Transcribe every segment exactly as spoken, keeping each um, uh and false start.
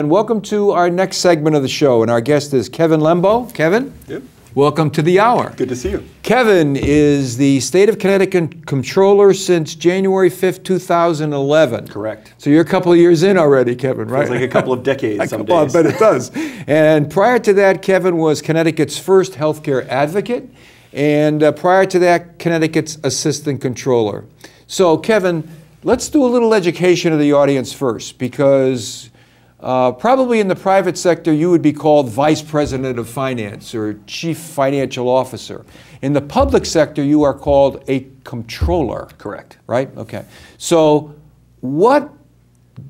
And welcome to our next segment of the show, and our guest is Kevin Lembo. Kevin, yep. Welcome to the hour. Good to see you. Kevin is the State of Connecticut Comptroller since January fifth, two thousand eleven. Correct. So you're a couple of years in already, Kevin, right? It's like a couple of decades some days. I bet it does. And prior to that, Kevin was Connecticut's first healthcare advocate, and uh, prior to that, Connecticut's Assistant Comptroller. So, Kevin, let's do a little education of the audience first, because Uh, probably in the private sector, you would be called Vice President of Finance or Chief Financial Officer. In the public sector, you are called a comptroller. Correct. Right? Okay. So what,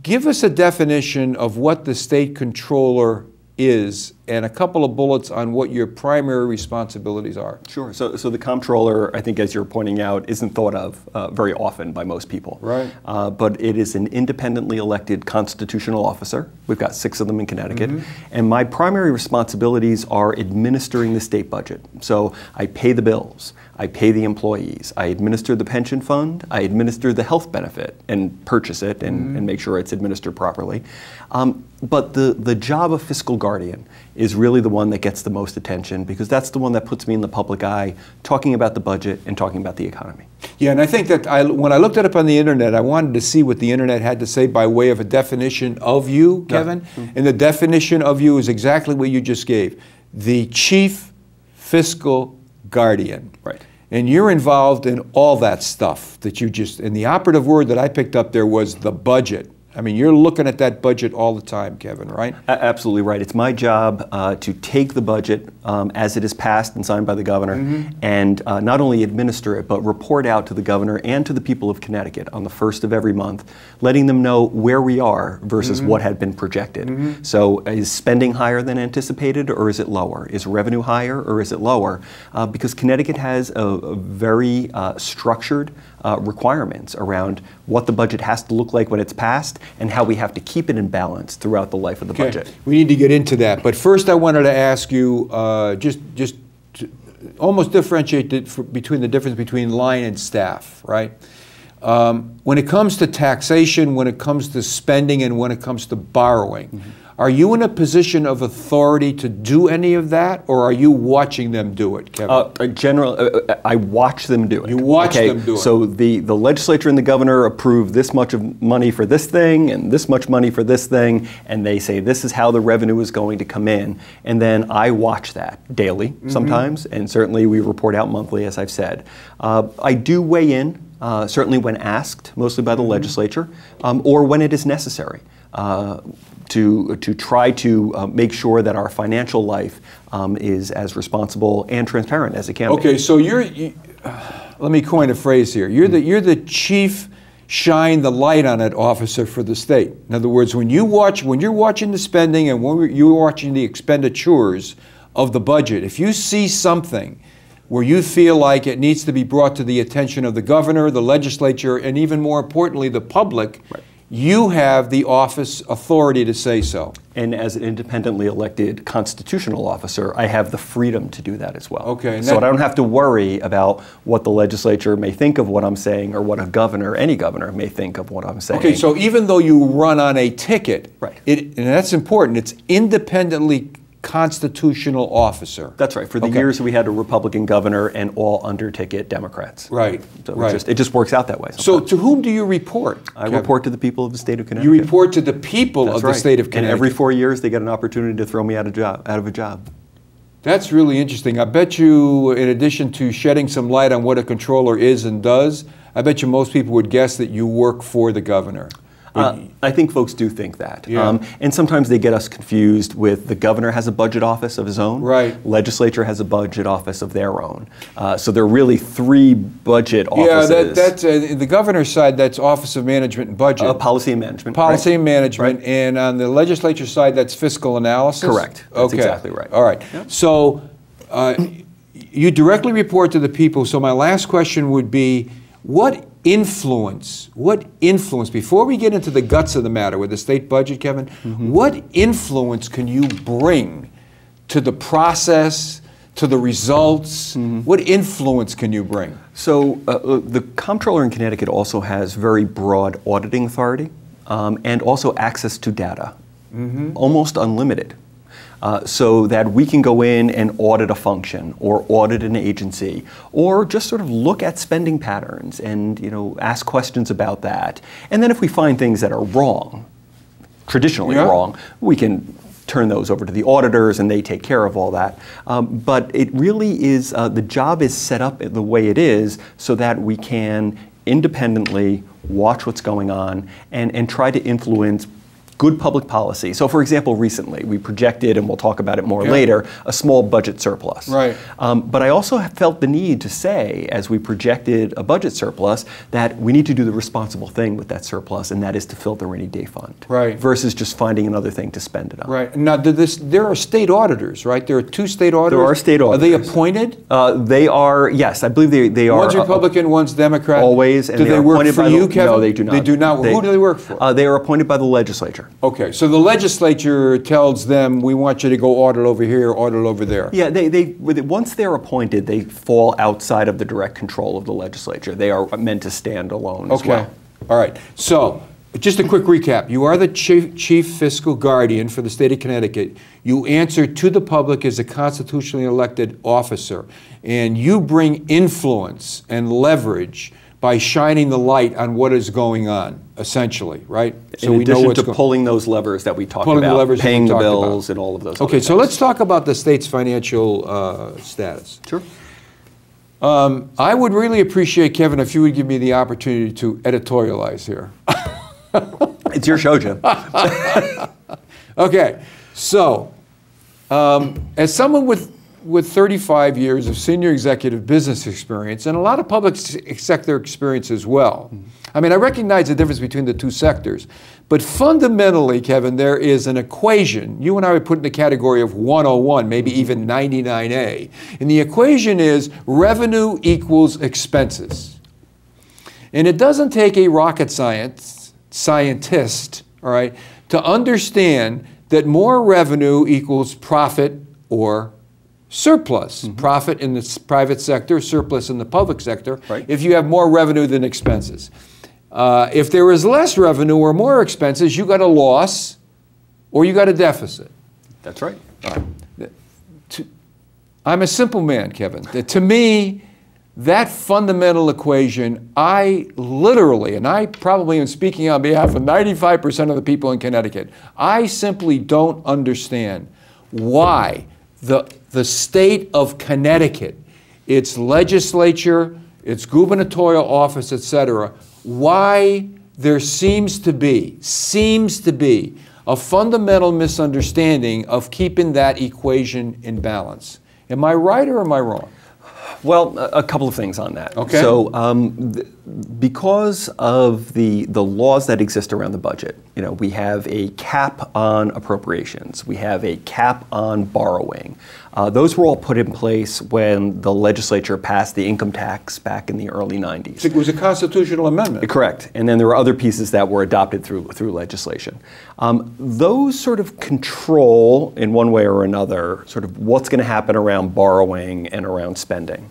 give us a definition of what the state comptroller is and a couple of bullets on what your primary responsibilities are. Sure. So, so the comptroller, I think as you're pointing out, isn't thought of uh, very often by most people. Right. Uh, but it is an independently elected constitutional officer. We've got six of them in Connecticut. Mm-hmm. And my primary responsibilities are administering the state budget. So I pay the bills. I pay the employees. I administer the pension fund. I administer the health benefit and purchase it and, mm-hmm. and make sure it's administered properly. Um, but the, the job of fiscal guardian is really the one that gets the most attention, because that's the one that puts me in the public eye talking about the budget and talking about the economy. Yeah, and I think that I, when I looked it up on the internet, I wanted to see what the internet had to say by way of a definition of you, Kevin. Yeah. Mm-hmm. And the definition of you is exactly what you just gave. The chief fiscal guardian. Right. And you're involved in all that stuff that you just, and the operative word that I picked up there was the budget. I mean, you're looking at that budget all the time, Kevin, right? Absolutely right. It's my job uh, to take the budget um, as it is passed and signed by the governor, mm-hmm. and uh, not only administer it, but report out to the governor and to the people of Connecticut on the first of every month, letting them know where we are versus mm-hmm. what had been projected. Mm-hmm. So is spending higher than anticipated, or is it lower? Is revenue higher, or is it lower? Uh, because Connecticut has a, a very uh, structured uh, requirements around what the budget has to look like when it's passed, and how we have to keep it in balance throughout the life of the okay. budget. We need to get into that, but first I wanted to ask you, uh, just, just to almost differentiate the, for, between the difference between line and staff, right? Um, when it comes to taxation, when it comes to spending, and when it comes to borrowing, mm-hmm. are you in a position of authority to do any of that, or are you watching them do it, Kevin? Uh, general, uh, I watch them do it. You watch okay, them do it. So the, the legislature and the governor approve this much of money for this thing and this much money for this thing, and they say this is how the revenue is going to come in. And then I watch that daily mm-hmm. sometimes, and certainly we report out monthly, as I've said. Uh, I do weigh in. Uh, certainly when asked, mostly by the mm-hmm. legislature, um, or when it is necessary uh, to, to try to uh, make sure that our financial life um, is as responsible and transparent as it can okay, be. Okay, so you're, you, uh, let me coin a phrase here. You're, mm-hmm. the, you're the chief shine the light on it officer for the state. In other words, when, you watch, when you're watching the spending and when you're watching the expenditures of the budget, if you see something where you feel like it needs to be brought to the attention of the governor, the legislature, and even more importantly, the public, right. you have the office authority to say so. And as an independently elected constitutional officer, I have the freedom to do that as well. Okay. And so that, I don't have to worry about what the legislature may think of what I'm saying or what a governor, any governor, may think of what I'm saying. Okay, so even though you run on a ticket, right. it, and that's important, it's independently constitutional officer. That's right. For the okay. years we had a Republican governor and all under-ticket Democrats. Right. So right. It, just, it just works out that way. Sometimes. So to whom do you report? I Kevin? report to the people of the state of Connecticut. You report to the people That's of right. the state of Connecticut. And every four years they get an opportunity to throw me out of job, out of a job. That's really interesting. I bet you, in addition to shedding some light on what a comptroller is and does, I bet you most people would guess that you work for the governor. Uh, I think folks do think that. Yeah. Um, and sometimes they get us confused with the governor has a budget office of his own, right. legislature has a budget office of their own. Uh, so there are really three budget offices. Yeah, that, that's, uh, the governor's side, that's Office of Management and Budget. Uh, policy and Management. Policy right. and Management. Right. And on the legislature side, that's fiscal analysis? Correct. That's okay. exactly right. All right. Yep. So uh, you directly report to the people. So my last question would be, what influence, what influence, before we get into the guts of the matter with the state budget, Kevin, mm-hmm. what influence can you bring to the process, to the results? Mm-hmm. What influence can you bring? So uh, the comptroller in Connecticut also has very broad auditing authority um, and also access to data. mm-hmm. almost unlimited. Uh, so that we can go in and audit a function or audit an agency or just sort of look at spending patterns and, you know, ask questions about that. And then if we find things that are wrong, traditionally yeah. wrong, we can turn those over to the auditors and they take care of all that. Um, but it really is, uh, the job is set up the way it is so that we can independently watch what's going on and, and try to influence good public policy. So for example, recently we projected, and we'll talk about it more yeah. later, a small budget surplus. Right. Um, but I also felt the need to say, as we projected a budget surplus, that we need to do the responsible thing with that surplus, and that is to fill the rainy day fund. Right. Versus just finding another thing to spend it on. Right. Now, this, there are state auditors, right? There are two state auditors. There are state auditors. Are they appointed? Uh, they are, yes. I believe they, they one's are. One's Republican, uh, one's Democrat. Always. And do they, they work for you, the, Kevin? No, they do not. They do not. They, Who do they work for? Uh, they are appointed by the legislature. Okay, so the legislature tells them, we want you to go audit over here, audit over there. Yeah, they, they once they're appointed, they fall outside of the direct control of the legislature. They are meant to stand alone as well. Okay, all right. So, just a quick recap. You are the chief, chief fiscal guardian for the state of Connecticut. You answer to the public as a constitutionally elected officer, and you bring influence and leverage by shining the light on what is going on, essentially, right? So we know what's going on. In addition to pulling those levers that we talked about, paying the bills and all of those. Okay, so let's talk about the state's financial uh, status. Sure. Um, I would really appreciate, Kevin, if you would give me the opportunity to editorialize here. It's your show, Jim. Okay, so um, as someone with with thirty-five years of senior executive business experience and a lot of public sector experience as well. I mean, I recognize the difference between the two sectors, but fundamentally, Kevin, there is an equation. You and I would put in the category of one oh one, maybe even ninety-nine A. And the equation is revenue equals expenses. And it doesn't take a rocket science scientist, all right, to understand that more revenue equals profit or surplus, mm-hmm. profit in the private sector, surplus in the public sector, right. if you have more revenue than expenses. Uh, if there is less revenue or more expenses, you got a loss or you got a deficit. That's right. Uh, to, I'm a simple man, Kevin. To me, that fundamental equation, I literally, and I probably am speaking on behalf of ninety-five percent of the people in Connecticut, I simply don't understand why the The state of Connecticut, its legislature, its gubernatorial office, et cetera, why there seems to be, seems to be a fundamental misunderstanding of keeping that equation in balance. Am I right or am I wrong? Well, a couple of things on that. Okay. So um, th because of the, the laws that exist around the budget, you know, we have a cap on appropriations. We have a cap on borrowing. Uh, those were all put in place when the legislature passed the income tax back in the early nineties. It was a constitutional amendment. Correct. And then there were other pieces that were adopted through, through legislation. Um, those sort of control, in one way or another, sort of what's going to happen around borrowing and around spending.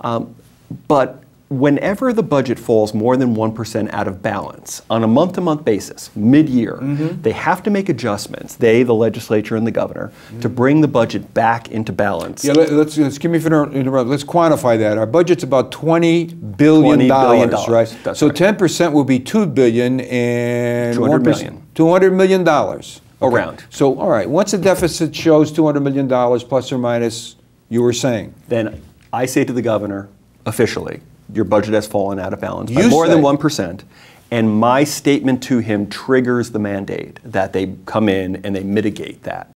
Um, but whenever the budget falls more than one percent out of balance on a month-to-month basis, mid-year, mm-hmm. they have to make adjustments, they, the legislature and the governor, mm-hmm. to bring the budget back into balance. Yeah, let's, let's, give me for, let's quantify that. Our budget's about twenty billion dollars, twenty billion dollars, right? That's so ten percent right. will be two billion dollars and two hundred million dollars. two hundred million dollars. Okay. Around. So, all right, once the deficit shows two hundred million dollars plus or minus, you were saying? Then I say to the governor, officially, your budget has fallen out of balance by more than one percent, and my statement to him triggers the mandate that they come in and they mitigate that.